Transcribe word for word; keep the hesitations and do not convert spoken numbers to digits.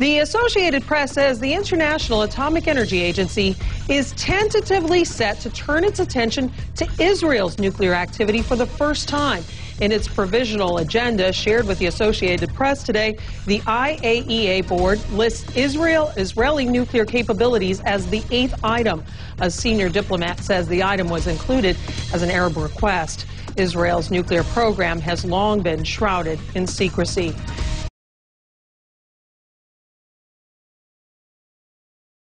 The Associated Press says the International Atomic Energy Agency is tentatively set to turn its attention to Israel's nuclear activity for the first time. In its provisional agenda shared with the Associated Press today, the I A E A board lists Israel, Israeli nuclear capabilities as the eighth item. A senior diplomat says the item was included as an Arab request. Israel's nuclear program has long been shrouded in secrecy.